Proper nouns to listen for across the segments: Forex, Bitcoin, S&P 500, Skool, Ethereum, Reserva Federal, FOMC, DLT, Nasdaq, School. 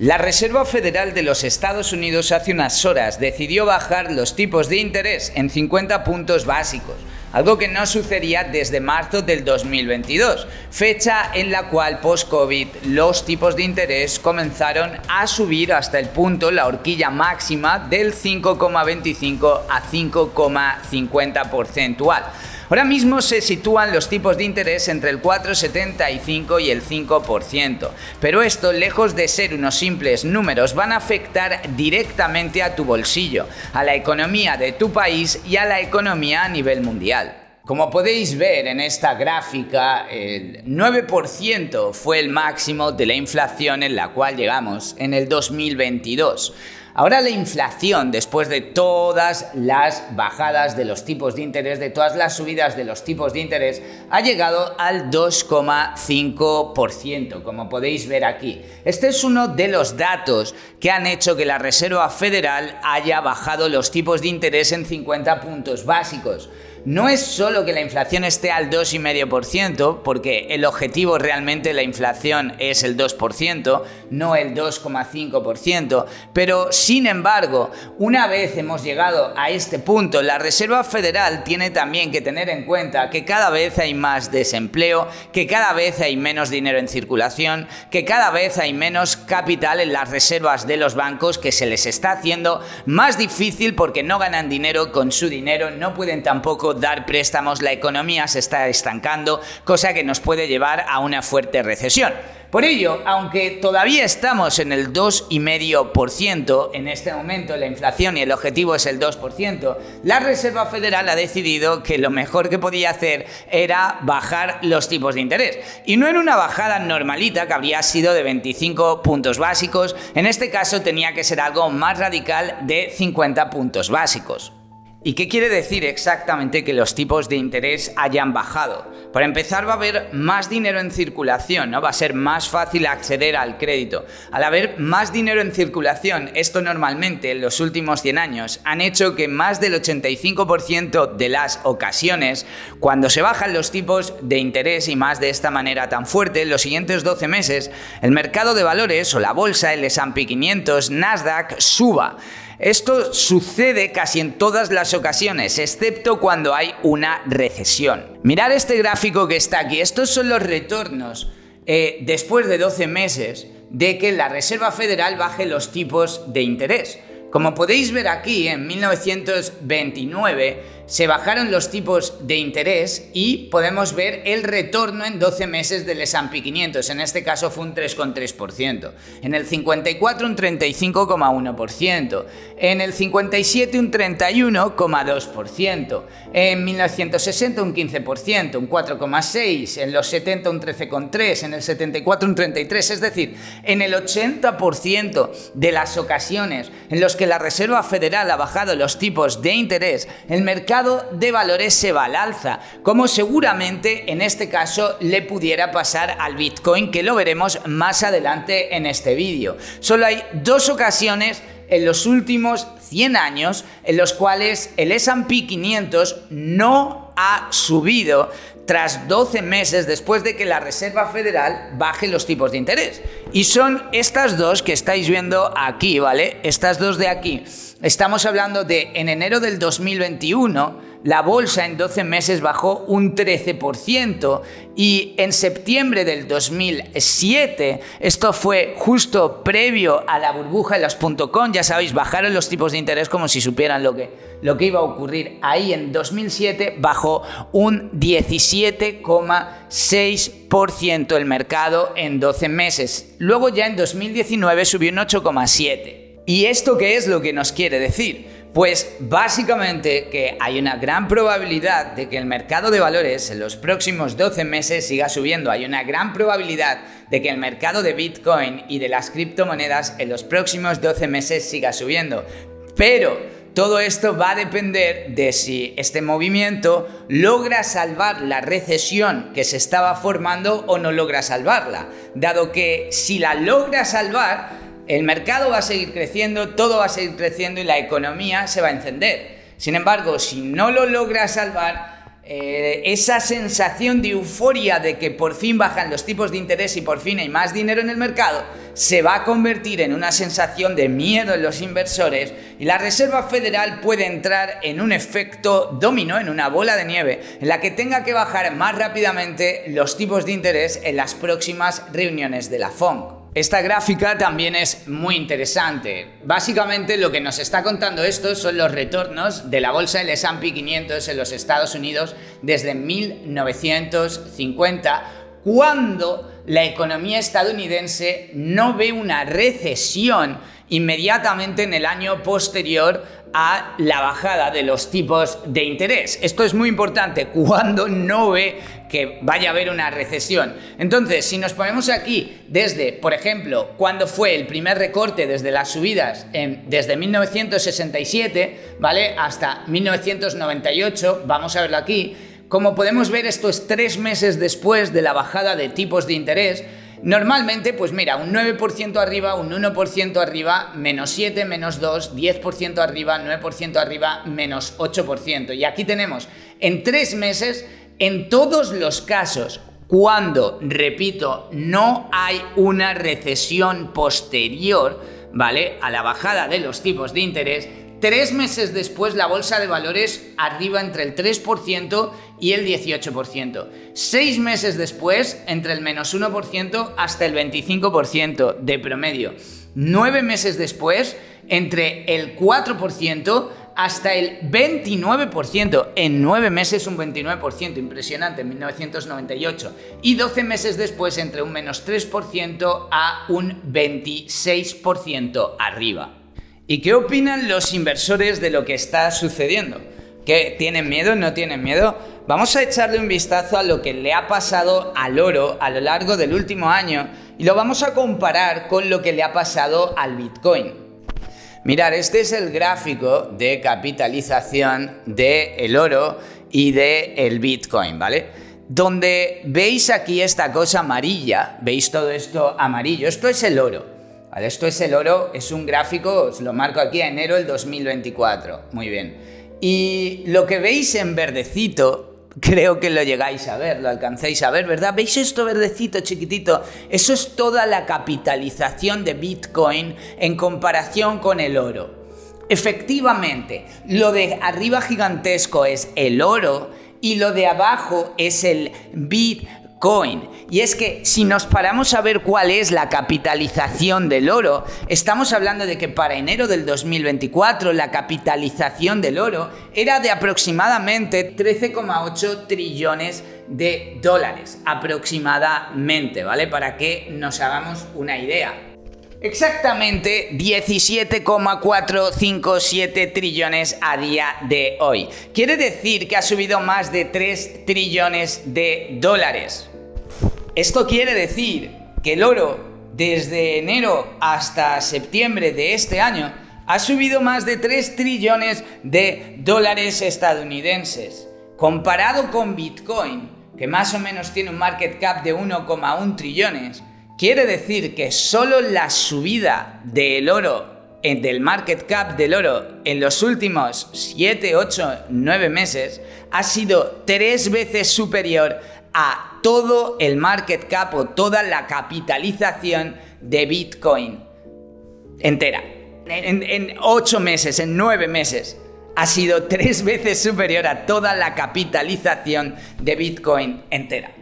La Reserva Federal de los Estados Unidos hace unas horas decidió bajar los tipos de interés en 50 puntos básicos, algo que no sucedía desde marzo del 2022, fecha en la cual post-COVID los tipos de interés comenzaron a subir hasta el punto, la horquilla máxima del 5,25 a 5,50 porcentual. Ahora mismo se sitúan los tipos de interés entre el 4,75 y el 5%, pero esto, lejos de ser unos simples números, van a afectar directamente a tu bolsillo, a la economía de tu país y a la economía a nivel mundial. Como podéis ver en esta gráfica, el 9% fue el máximo de la inflación en la cual llegamos en el 2022. Ahora la inflación, después de todas las bajadas de los tipos de interés, de todas las subidas de los tipos de interés, ha llegado al 2,5%, como podéis ver aquí. Este es uno de los datos que han hecho que la Reserva Federal haya bajado los tipos de interés en 50 puntos básicos. No es solo que la inflación esté al 2,5%, porque el objetivo realmente de la inflación es el 2%, no el 2,5%, pero sin embargo, una vez hemos llegado a este punto, la Reserva Federal tiene también que tener en cuenta que cada vez hay más desempleo, que cada vez hay menos dinero en circulación, que cada vez hay menos capital en las reservas de los bancos, que se les está haciendo más difícil porque no ganan dinero con su dinero, no pueden tampoco dar préstamos, la economía se está estancando, cosa que nos puede llevar a una fuerte recesión. Por ello, aunque todavía estamos en el 2,5% en este momento, la inflación y el objetivo es el 2%, la Reserva Federal ha decidido que lo mejor que podía hacer era bajar los tipos de interés. Y no en una bajada normalita que habría sido de 25 puntos básicos, en este caso tenía que ser algo más radical de 50 puntos básicos. ¿Y qué quiere decir exactamente que los tipos de interés hayan bajado? Para empezar, va a haber más dinero en circulación, ¿no? Va a ser más fácil acceder al crédito. Al haber más dinero en circulación, esto normalmente en los últimos 100 años han hecho que más del 85% de las ocasiones, cuando se bajan los tipos de interés y más de esta manera tan fuerte, en los siguientes 12 meses, el mercado de valores o la bolsa, el S&P 500, Nasdaq, suba. Esto sucede casi en todas las ocasiones, excepto cuando hay una recesión. Mirad este gráfico que está aquí. Estos son los retornos después de 12 meses de que la Reserva Federal baje los tipos de interés. Como podéis ver aquí, en 1929 se bajaron los tipos de interés y podemos ver el retorno en 12 meses del S&P 500. En este caso fue un 3,3%. En el 54 un 35,1%. En el 57 un 31,2%. En 1960 un 15%, un 4,6%. En los 70 un 13,3%. En el 74 un 33%. Es decir, en el 80% de las ocasiones en los que la Reserva Federal ha bajado los tipos de interés, el mercado de valores se balanza, como seguramente en este caso le pudiera pasar al Bitcoin, que lo veremos más adelante en este vídeo. Solo hay dos ocasiones en los últimos 100 años en los cuales el S&P 500 no ha subido tras 12 meses después de que la Reserva Federal baje los tipos de interés. Y son estas dos que estáis viendo aquí, ¿vale? Estas dos de aquí. Estamos hablando de en enero del 2021, la bolsa en 12 meses bajó un 13% y en septiembre del 2007, esto fue justo previo a la burbuja de los .com, ya sabéis, bajaron los tipos de interés como si supieran lo que iba a ocurrir. Ahí en 2007 bajó un 17,6% el mercado en 12 meses. Luego ya en 2019 subió un 8,7%. ¿Y esto qué es lo que nos quiere decir? Pues básicamente que hay una gran probabilidad de que el mercado de valores en los próximos 12 meses siga subiendo. Hay una gran probabilidad de que el mercado de Bitcoin y de las criptomonedas en los próximos 12 meses siga subiendo. Pero todo esto va a depender de si este movimiento logra salvar la recesión que se estaba formando o no logra salvarla, dado que si la logra salvar, el mercado va a seguir creciendo, todo va a seguir creciendo y la economía se va a encender. Sin embargo, si no lo logra salvar, esa sensación de euforia de que por fin bajan los tipos de interés y por fin hay más dinero en el mercado se va a convertir en una sensación de miedo en los inversores y la Reserva Federal puede entrar en un efecto dominó, en una bola de nieve, en la que tenga que bajar más rápidamente los tipos de interés en las próximas reuniones de la FOMC. Esta gráfica también es muy interesante. Básicamente lo que nos está contando esto son los retornos de la bolsa del S&P 500 en los Estados Unidos desde 1950, cuando la economía estadounidense no ve una recesión inmediatamente en el año posterior a la bajada de los tipos de interés. Esto es muy importante, cuando no ve que vaya a haber una recesión. Entonces, si nos ponemos aquí desde, por ejemplo, cuando fue el primer recorte desde las subidas, desde 1967, ¿vale?, hasta 1998, vamos a verlo aquí. Como podemos ver, esto es 3 meses después de la bajada de tipos de interés. Normalmente, pues mira, un 9% arriba, un 1% arriba, menos 7, menos 2, 10% arriba, 9% arriba, menos 8%. Y aquí tenemos, en 3 meses, en todos los casos, cuando, repito, no hay una recesión posterior, ¿vale?, a la bajada de los tipos de interés, 3 meses después la bolsa de valores arriba entre el 3% y el 18%. 6 meses después, entre el menos 1% hasta el 25% de promedio. 9 meses después, entre el 4% hasta el 29%. En 9 meses un 29%, impresionante, en 1998. Y 12 meses después, entre un menos 3% a un 26% arriba. ¿Y qué opinan los inversores de lo que está sucediendo? ¿Qué? ¿Tienen miedo? ¿No tienen miedo? Vamos a echarle un vistazo a lo que le ha pasado al oro a lo largo del último año y lo vamos a comparar con lo que le ha pasado al Bitcoin. Mirad, este es el gráfico de capitalización del oro y del Bitcoin, ¿vale? Donde veis aquí esta cosa amarilla, veis todo esto amarillo, esto es el oro. Esto es el oro, es un gráfico, os lo marco aquí, a enero del 2024. Muy bien. Y lo que veis en verdecito, creo que lo llegáis a ver, lo alcancéis a ver, ¿verdad? ¿Veis esto verdecito chiquitito? Eso es toda la capitalización de Bitcoin en comparación con el oro. Efectivamente, lo de arriba gigantesco es el oro y lo de abajo es el Bitcoin. Y es que si nos paramos a ver cuál es la capitalización del oro, estamos hablando de que para enero del 2024 la capitalización del oro era de aproximadamente 13,8 trillones de dólares, aproximadamente, ¿vale? Para que nos hagamos una idea. Exactamente 17,457 trillones a día de hoy. Quiere decir que ha subido más de 3 trillones de dólares. Esto quiere decir que el oro, desde enero hasta septiembre de este año, ha subido más de 3 trillones de dólares estadounidenses. Comparado con Bitcoin, que más o menos tiene un market cap de 1,1 trillones, quiere decir que solo la subida del oro, del market cap del oro, en los últimos 7, 8, 9 meses, ha sido 3 veces superior a todo el market cap o toda la capitalización de Bitcoin entera. En 8 meses, en 9 meses, ha sido 3 veces superior a toda la capitalización de Bitcoin entera.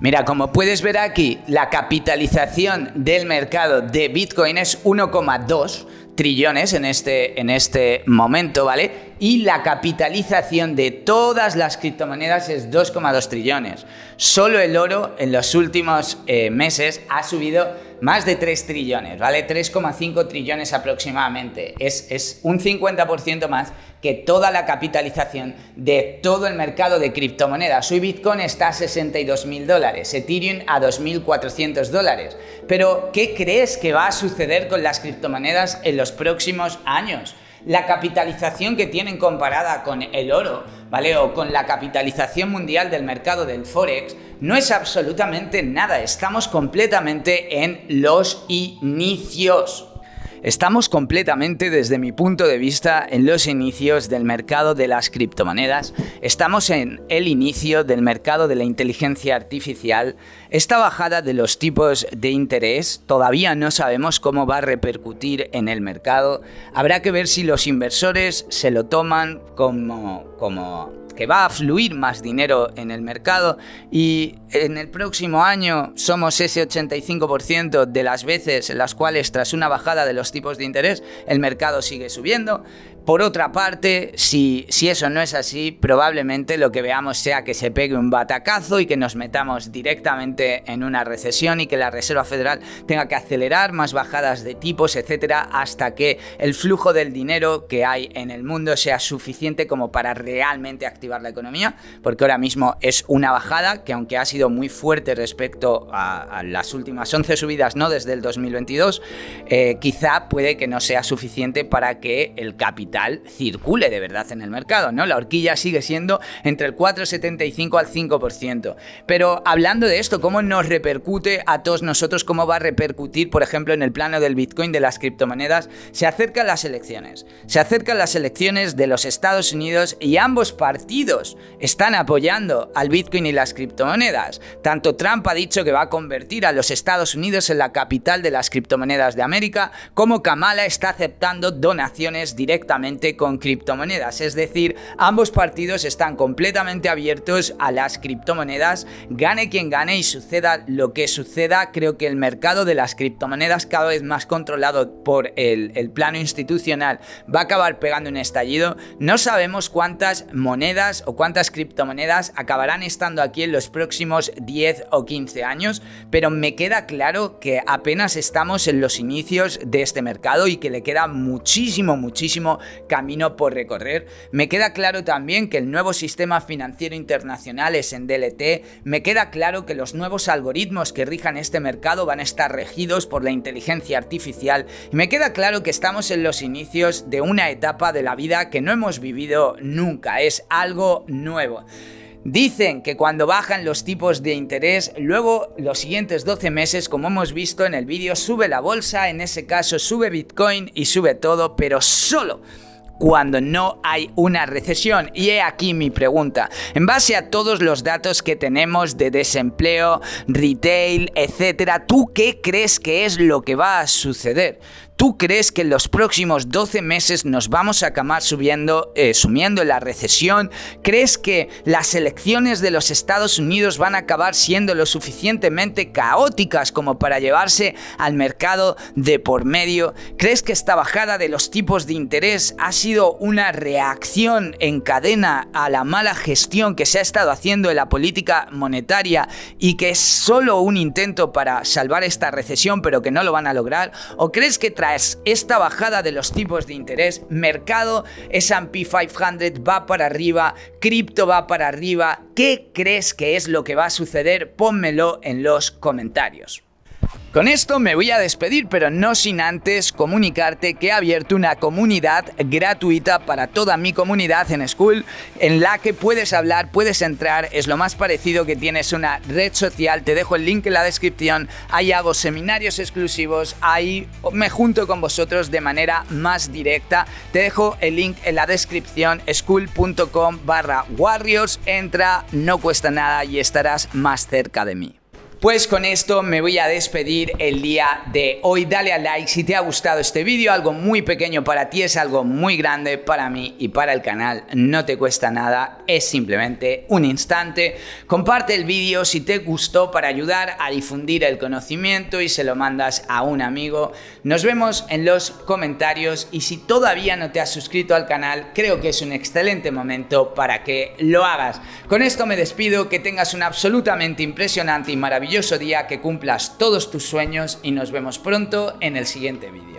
Mira, como puedes ver aquí, la capitalización del mercado de Bitcoin es 1,2 trillones en este momento, ¿vale? Y la capitalización de todas las criptomonedas es 2,2 trillones. Solo el oro en los últimos meses ha subido más de 3 trillones, ¿vale? 3,5 trillones aproximadamente. Es un 50% más que toda la capitalización de todo el mercado de criptomonedas. Hoy Bitcoin está a 62.000 dólares, Ethereum a 2.400 dólares. Pero, ¿qué crees que va a suceder con las criptomonedas en los próximos años? La capitalización que tienen comparada con el oro, ¿vale?, o con la capitalización mundial del mercado del Forex, no es absolutamente nada. Estamos completamente en los inicios. Estamos completamente, desde mi punto de vista, en los inicios del mercado de las criptomonedas. Estamos en el inicio del mercado de la inteligencia artificial. Esta bajada de los tipos de interés todavía no sabemos cómo va a repercutir en el mercado. Habrá que ver si los inversores se lo toman como que va a fluir más dinero en el mercado, y en el próximo año somos ese 85% de las veces en las cuales, tras una bajada de los tipos de interés, el mercado sigue subiendo. Por otra parte, si eso no es así, probablemente lo que veamos sea que se pegue un batacazo y que nos metamos directamente en una recesión y que la Reserva Federal tenga que acelerar más bajadas de tipos, etcétera, hasta que el flujo del dinero que hay en el mundo sea suficiente como para realmente activar la economía, porque ahora mismo es una bajada que, aunque ha sido muy fuerte respecto a las últimas 11 subidas, no desde el 2022, quizá puede que no sea suficiente para que el capital circule de verdad en el mercado, ¿no? La horquilla sigue siendo entre el 4,75 al 5%. Pero hablando de esto, ¿cómo nos repercute a todos nosotros? ¿Cómo va a repercutir, por ejemplo, en el plano del Bitcoin, de las criptomonedas? Se acercan las elecciones. Se acercan las elecciones de los Estados Unidos y ambos partidos están apoyando al Bitcoin y las criptomonedas. Tanto Trump ha dicho que va a convertir a los Estados Unidos en la capital de las criptomonedas de América, como Kamala está aceptando donaciones directamente con criptomonedas. Es decir, ambos partidos están completamente abiertos a las criptomonedas. Gane quien gane y suceda lo que suceda, creo que el mercado de las criptomonedas, cada vez más controlado por el plano institucional, va a acabar pegando un estallido. No sabemos cuántas monedas o cuántas criptomonedas acabarán estando aquí en los próximos 10 o 15 años, pero me queda claro que apenas estamos en los inicios de este mercado y que le queda muchísimo camino por recorrer. Me queda claro también que el nuevo sistema financiero internacional es en DLT. Me queda claro que los nuevos algoritmos que rijan este mercado van a estar regidos por la inteligencia artificial. Y me queda claro que estamos en los inicios de una etapa de la vida que no hemos vivido nunca. Es algo nuevo. Dicen que cuando bajan los tipos de interés, luego los siguientes 12 meses, como hemos visto en el vídeo, sube la bolsa, en ese caso sube Bitcoin y sube todo, pero solo cuando no hay una recesión. Y he aquí mi pregunta: en base a todos los datos que tenemos de desempleo, retail, etcétera, ¿tú qué crees que es lo que va a suceder? ¿Tú crees que en los próximos 12 meses nos vamos a acabar sumiendo la recesión? ¿Crees que las elecciones de los Estados Unidos van a acabar siendo lo suficientemente caóticas como para llevarse al mercado de por medio? ¿Crees que esta bajada de los tipos de interés ha sido una reacción en cadena a la mala gestión que se ha estado haciendo de la política monetaria y que es solo un intento para salvar esta recesión, pero que no lo van a lograr? ¿O crees que tras esta bajada de los tipos de interés, mercado S&P 500 va para arriba, cripto va para arriba? ¿Qué crees que es lo que va a suceder? Pónmelo en los comentarios. Con esto me voy a despedir, pero no sin antes comunicarte que he abierto una comunidad gratuita para toda mi comunidad en School, en la que puedes hablar, puedes entrar, es lo más parecido que tienes una red social. Te dejo el link en la descripción. Ahí hago seminarios exclusivos, ahí me junto con vosotros de manera más directa. Te dejo el link en la descripción, skool.com/Warriors. Entra, no cuesta nada y estarás más cerca de mí. Pues con esto me voy a despedir el día de hoy. Dale a like si te ha gustado este vídeo. Algo muy pequeño para ti es algo muy grande para mí y para el canal. No te cuesta nada, es simplemente un instante. Comparte el vídeo si te gustó para ayudar a difundir el conocimiento y se lo mandas a un amigo. Nos vemos en los comentarios y si todavía no te has suscrito al canal, creo que es un excelente momento para que lo hagas. Con esto me despido. Que tengas un absolutamente impresionante y maravilloso día, que cumplas todos tus sueños y nos vemos pronto en el siguiente vídeo.